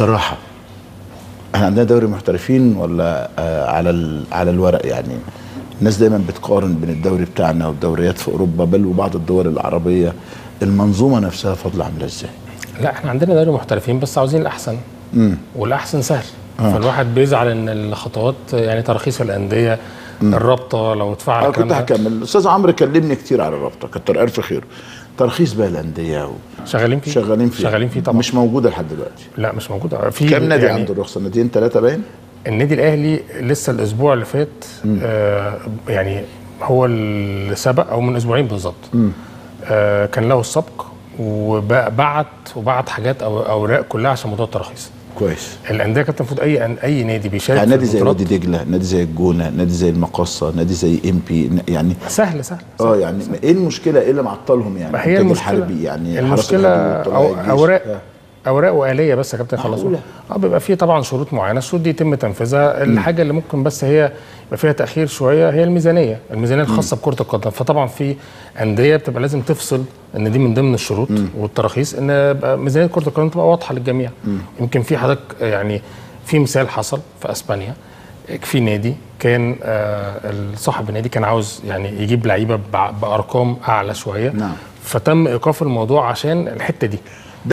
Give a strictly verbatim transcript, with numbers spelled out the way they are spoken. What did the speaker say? صراحة احنا عندنا دوري محترفين ولا على على الورق؟ يعني الناس دايما بتقارن بين الدوري بتاعنا والدوريات في اوروبا بل وبعض الدول العربية. المنظومة نفسها فضل عاملة ازاي؟ لا احنا عندنا دوري محترفين بس عاوزين الاحسن مم. والاحسن سهل آه. فالواحد بيزعل ان الخطوات يعني ترخيص الاندية مم. الرابطة لو اتفعل. انا كنت هكمل، الاستاذ عمرو كلمني كتير على الرابطة، كتر الف خيره. ترخيص بقى الانديه شغالين فيه شغالين فيه شغالين فيه طبعا، مش موجوده لحد دلوقتي. لا مش موجوده. في كام نادي يعني عنده الرخصه؟ ناديين ثلاثه باين. النادي الاهلي لسه الاسبوع اللي فات آه يعني هو اللي سبق او من اسبوعين بالظبط آه كان له السبق وبعت وبعت حاجات او اوراق كلها عشان موضوع الترخيص. كويس. الانديه كانت المفروض اي اي نادي بيشارك يعني نادي زي وادي دجله، نادي زي الجونه، نادي زي المقاصه، نادي زي ام بي، يعني سهل سهل اه يعني سهل. ايه المشكله؟ ايه اللي معطلهم يعني؟ ما هي المشكله يعني المشكله أو اوراق اوراق واليه بس يا كابتن. خلاص اه بيبقى فيه طبعا شروط معينه، الشروط دي يتم تنفيذها. الحاجه اللي ممكن بس هي يبقى فيها تاخير شويه هي الميزانيه الميزانيه الخاصه بكره القدم. فطبعا في انديه بتبقى لازم تفصل ان دي من ضمن الشروط مم. والتراخيص ان ميزانيه كره القدم تبقى واضحه للجميع. مم. يمكن في حضرتك يعني في مثال حصل في اسبانيا، في نادي كان آه صاحب النادي كان عاوز يعني يجيب لعيبه بارقام اعلى شويه. نعم. فتم ايقاف الموضوع عشان الحته دي.